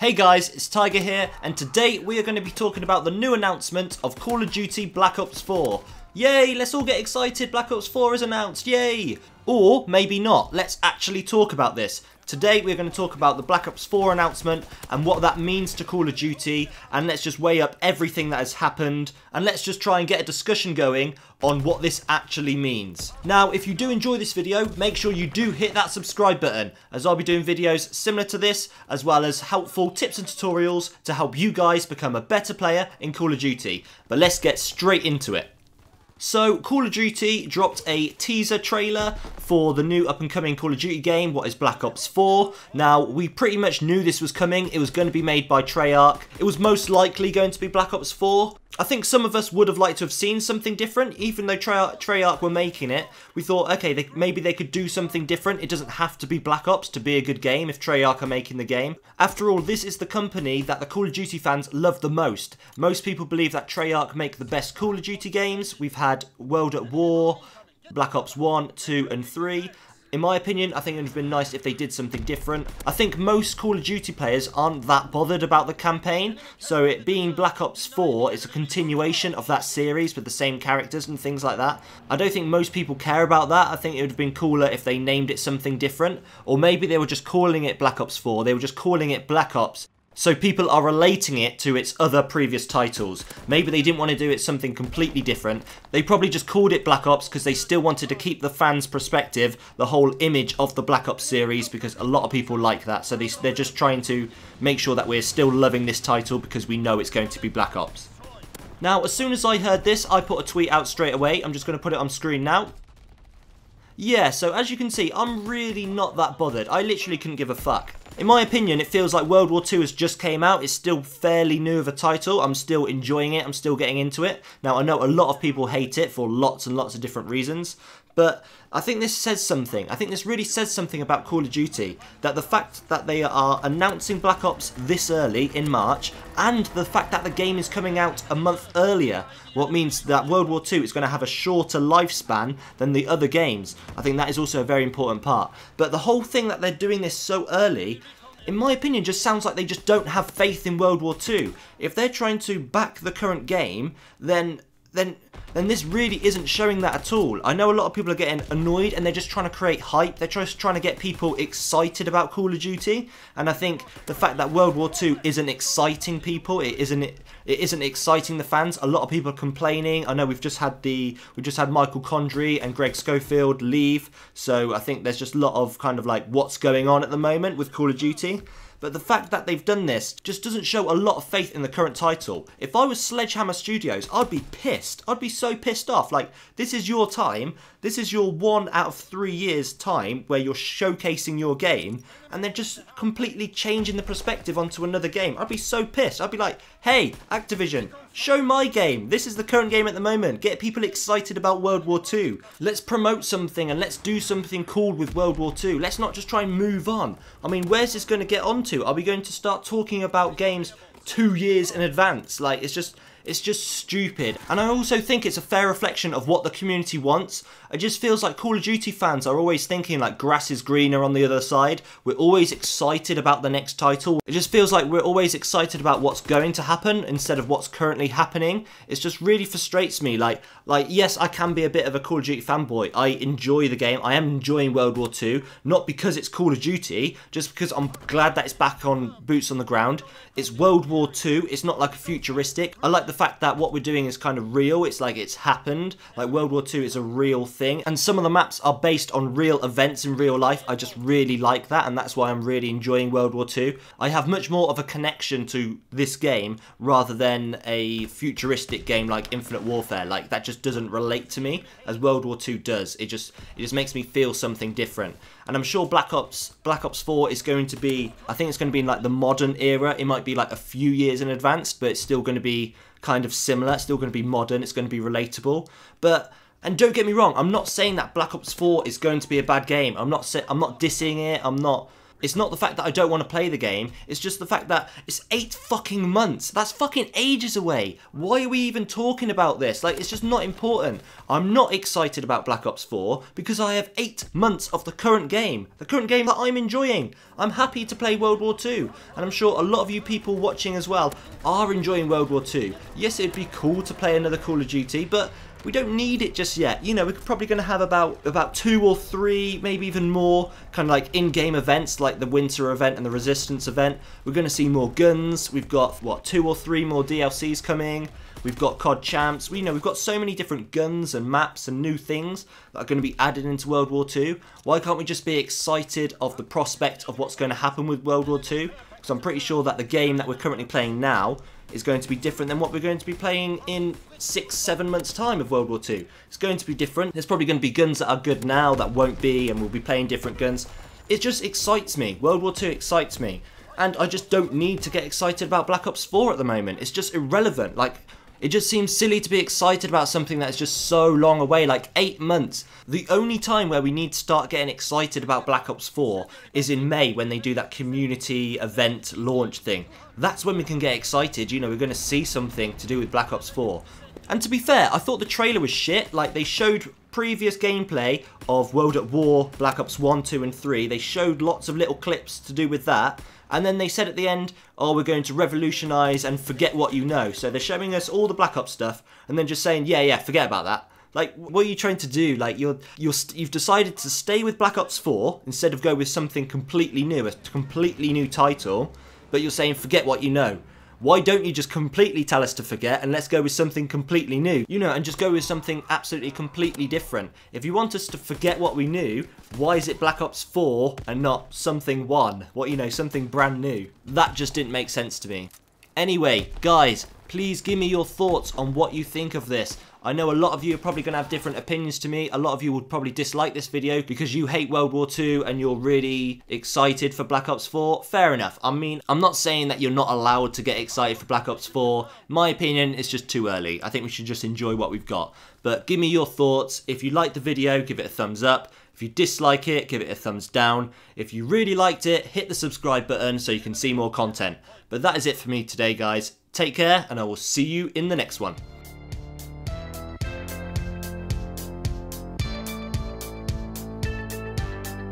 Hey guys, it's TygeR here, and today we are going to be talking about the new announcement of Call of Duty Black Ops 4. Yay, let's all get excited, Black Ops 4 is announced, yay! Or maybe not, let's actually talk about this. Today we're going to talk about the Black Ops 4 announcement and what that means to Call of Duty, and let's just weigh up everything that has happened, and let's just try and get a discussion going on what this actually means. Now, if you do enjoy this video, make sure you do hit that subscribe button, as I'll be doing videos similar to this, as well as helpful tips and tutorials to help you guys become a better player in Call of Duty. But let's get straight into it. So, Call of Duty dropped a teaser trailer for the new up-and-coming Call of Duty game, what is Black Ops 4. Now, we pretty much knew this was coming. It was going to be made by Treyarch. It was most likely going to be Black Ops 4. I think some of us would have liked to have seen something different, even though Treyarch were making it. We thought, okay, maybe they could do something different. It doesn't have to be Black Ops to be a good game if Treyarch are making the game. After all, this is the company that the Call of Duty fans love the most. Most people believe that Treyarch make the best Call of Duty games. We've had World at War, Black Ops 1, 2 and 3. In my opinion, I think it would have been nice if they did something different. I think most Call of Duty players aren't that bothered about the campaign, so it being Black Ops 4 is a continuation of that series with the same characters and things like that. I don't think most people care about that. I think it would have been cooler if they named it something different, or maybe they were just calling it Black Ops 4, they were just calling it Black Ops. So people are relating it to its other previous titles. Maybe they didn't want to do it something completely different. They probably just called it Black Ops because they still wanted to keep the fans' perspective, the whole image of the Black Ops series, because a lot of people like that. So they're just trying to make sure that we're still loving this title because we know it's going to be Black Ops. Now, as soon as I heard this, I put a tweet out straight away. I'm just going to put it on screen now. Yeah, so as you can see, I'm really not that bothered. I literally couldn't give a fuck. In my opinion, it feels like World War II has just came out. It's still fairly new of a title. I'm still enjoying it. I'm still getting into it. Now, I know a lot of people hate it for lots and lots of different reasons, but I think this says something. I think this really says something about Call of Duty, that the fact that they are announcing Black Ops this early in March, and the fact that the game is coming out a month earlier, what means that World War II is going to have a shorter lifespan than the other games. I think that is also a very important part. But the whole thing that they're doing this so early, in my opinion, just sounds like they just don't have faith in World War II. If they're trying to back the current game, then this really isn't showing that at all. I know a lot of people are getting annoyed and they're just trying to create hype. They're just trying to get people excited about Call of Duty. And I think the fact that World War II isn't exciting people, it isn't exciting the fans. A lot of people are complaining. I know we've just had Michael Condrey and Greg Schofield leave. So I think there's just a lot of kind of like what's going on at the moment with Call of Duty. But the fact that they've done this just doesn't show a lot of faith in the current title. If I was Sledgehammer Studios, I'd be pissed. I'd be so pissed off. Like, this is your time. This is your 1 out of 3 years time where you're showcasing your game. And they're just completely changing the perspective onto another game. I'd be so pissed. I'd be like, hey, Activision, show my game. This is the current game at the moment. Get people excited about World War II. Let's promote something and let's do something cool with World War II. Let's not just try and move on. I mean, where's this going to get on to? Are we going to start talking about games 2 years in advance? Like, it's just stupid. And I also think it's a fair reflection of what the community wants. It just feels like Call of Duty fans are always thinking like grass is greener on the other side. We're always excited about the next title. It just feels like we're always excited about what's going to happen instead of what's currently happening. It just really frustrates me. Like yes, I can be a bit of a Call of Duty fanboy. I enjoy the game. I am enjoying World War II, not because it's Call of Duty, just because I'm glad that it's back on boots on the ground. It's World War II. It's not like a futuristic. I like the fact that what we're doing is kind of real. It's like it's happened. Like World War II is a real thing. And some of the maps are based on real events in real life. I just really like that, and that's why I'm really enjoying World War II. I have much more of a connection to this game rather than a futuristic game like Infinite Warfare. Like, that just doesn't relate to me as World War II does. It just makes me feel something different. And I'm sure Black Ops 4 is going to be, I think it's going to be in like the modern era. It might be like a few years in advance, but it's still going to be kind of similar. It's still going to be modern. It's going to be relatable. But, and don't get me wrong, I'm not saying that Black Ops 4 is going to be a bad game. I'm not dissing it. I'm not It's not the fact that I don't want to play the game, it's just the fact that it's 8 fucking months. That's fucking ages away. Why are we even talking about this? Like, it's just not important. I'm not excited about Black Ops 4 because I have 8 months of the current game that I'm enjoying. I'm happy to play World War II, and I'm sure a lot of you people watching as well are enjoying World War II. Yes, it'd be cool to play another Call of Duty, but we don't need it just yet. You know, we're probably going to have about 2 or 3, maybe even more, kind of like in-game events, like the Winter event and the Resistance event. We're going to see more guns. We've got, what, 2 or 3 more DLCs coming. We've got COD Champs. You know, we've got so many different guns and maps and new things that are going to be added into World War II. Why can't we just be excited of the prospect of what's going to happen with World War II? Because I'm pretty sure that the game that we're currently playing now is going to be different than what we're going to be playing in 6-7 months time of World War II. It's going to be different. There's probably going to be guns that are good now that won't be, and we'll be playing different guns. It just excites me. World War II excites me. And I just don't need to get excited about Black Ops 4 at the moment. It's just irrelevant. Like, it just seems silly to be excited about something that's just so long away, like 8 months. The only time where we need to start getting excited about Black Ops 4 is in May, when they do that community event launch thing. That's when we can get excited. You know, we're going to see something to do with Black Ops 4. And to be fair, I thought the trailer was shit. Like, they showed previous gameplay of World at War, Black Ops 1, 2 and 3. They showed lots of little clips to do with that. And then they said at the end, oh, we're going to revolutionise and forget what you know. So they're showing us all the Black Ops stuff and then just saying, yeah, forget about that. Like, what are you trying to do? Like, you've decided to stay with Black Ops 4 instead of go with something completely new, a completely new title, but you're saying forget what you know. Why don't you just completely tell us to forget and let's go with something completely new? You know, and just go with something absolutely completely different. If you want us to forget what we knew, why is it Black Ops 4 and not something 1? What, you know, something brand new. That just didn't make sense to me. Anyway, guys, please give me your thoughts on what you think of this. I know a lot of you are probably going to have different opinions to me. A lot of you would probably dislike this video because you hate World War II and you're really excited for Black Ops 4. Fair enough. I mean, I'm not saying that you're not allowed to get excited for Black Ops 4. My opinion, it's just too early. I think we should just enjoy what we've got. But give me your thoughts. If you like the video, give it a thumbs up. If you dislike it, give it a thumbs down. If you really liked it, hit the subscribe button so you can see more content. But that is it for me today, guys. Take care, and I will see you in the next one.